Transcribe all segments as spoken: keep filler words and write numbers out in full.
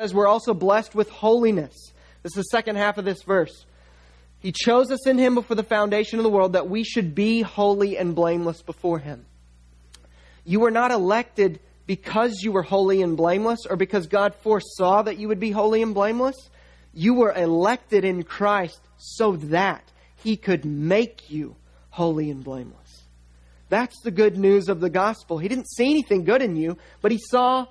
says we're also blessed with holiness. This is the second half of this verse. He chose us in Him before the foundation of the world that we should be holy and blameless before Him. You were not elected because you were holy and blameless or because God foresaw that you would be holy and blameless. You were elected in Christ so that He could make you holy and blameless. That's the good news of the gospel. He didn't see anything good in you, but He saw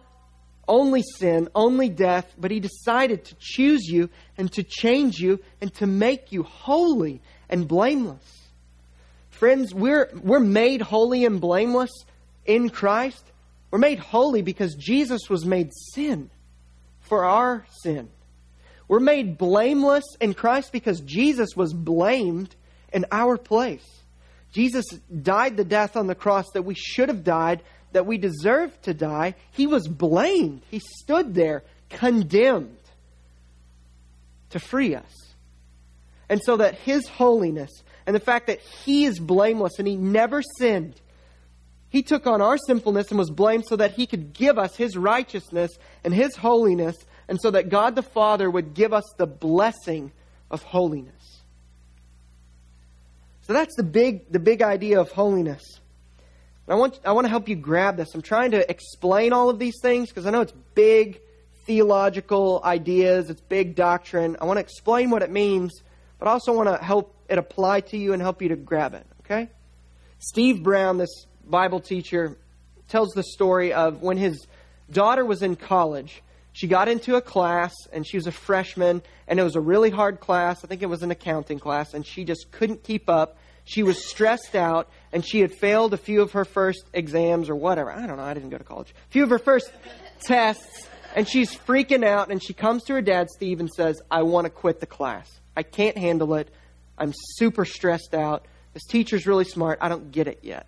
only sin, only death, but He decided to choose you and to change you and to make you holy and blameless. Friends, we're, we're made holy and blameless in Christ. We're made holy because Jesus was made sin for our sin. We're made blameless in Christ because Jesus was blamed in our place. Jesus died the death on the cross that we should have died, that we deserved to die. He was blamed. He stood there condemned to free us. And so that His holiness and the fact that He is blameless and He never sinned, He took on our sinfulness and was blamed so that He could give us His righteousness and His holiness, and so that God the Father would give us the blessing of holiness. So that's the big, the big idea of holiness. I want, I want to help you grab this. I'm trying to explain all of these things because I know it's big theological ideas. It's big doctrine. I want to explain what it means, but I also want to help it apply to you and help you to grab it. Okay? Steve Brown, this Bible teacher, tells the story of when his daughter was in college. She got into a class and she was a freshman, and it was a really hard class. I think it was an accounting class, and she just couldn't keep up. She was stressed out, and she had failed a few of her first exams or whatever. I don't know. I didn't go to college. A few of her first tests, and she's freaking out, and she comes to her dad, Steve, and says, I want to quit the class. I can't handle it. I'm super stressed out. This teacher's really smart. I don't get it yet.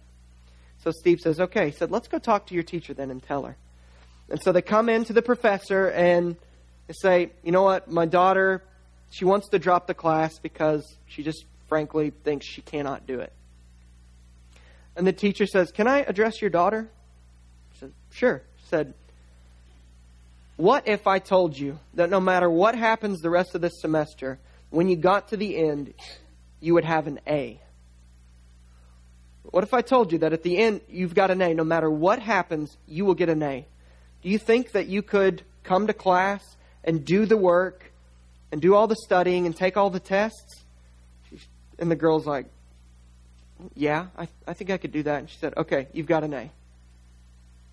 So Steve says, okay. He said, let's go talk to your teacher then and tell her. And so they come in to the professor, and they say, you know what? My daughter, she wants to drop the class because she just frankly thinks she cannot do it. And the teacher says, can I address your daughter? She said, sure. She said, what if I told you that no matter what happens the rest of this semester, when you got to the end, you would have an A? What if I told you that at the end, you've got an A? No matter what happens, you will get an A. Do you think that you could come to class and do the work and do all the studying and take all the tests? And the girl's like, yeah, I, I think I could do that. And she said, okay, you've got an A.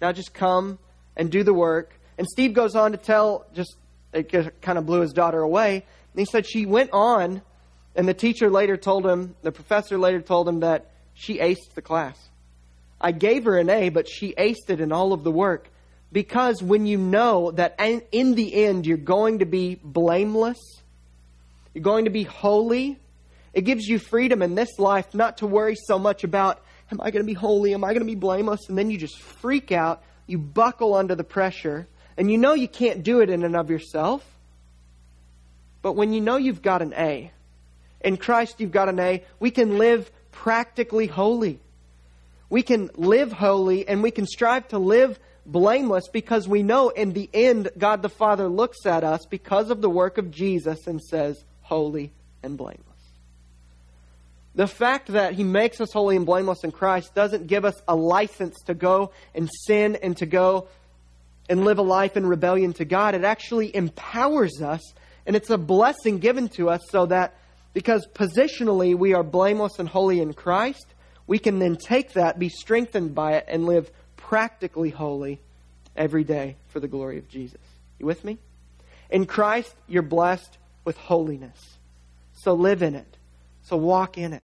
Now just come and do the work. And Steve goes on to tell, just it kind of blew his daughter away. And he said she went on, and the teacher later told him, the professor later told him that she aced the class. I gave her an A, but she aced it in all of the work. Because when you know that in the end you're going to be blameless, you're going to be holy, it gives you freedom in this life not to worry so much about, am I going to be holy? Am I going to be blameless? And then you just freak out. You buckle under the pressure. And you know you can't do it in and of yourself. But when you know you've got an A, in Christ you've got an A, we can live practically holy. We can live holy, and we can strive to live blameless because we know in the end God the Father looks at us because of the work of Jesus and says, holy and blameless. The fact that He makes us holy and blameless in Christ doesn't give us a license to go and sin and to go and live a life in rebellion to God. It actually empowers us, and it's a blessing given to us so that because positionally we are blameless and holy in Christ, we can then take that, be strengthened by it, and live practically holy every day for the glory of Jesus. You with me? In Christ, you're blessed with holiness. So live in it. So walk in it.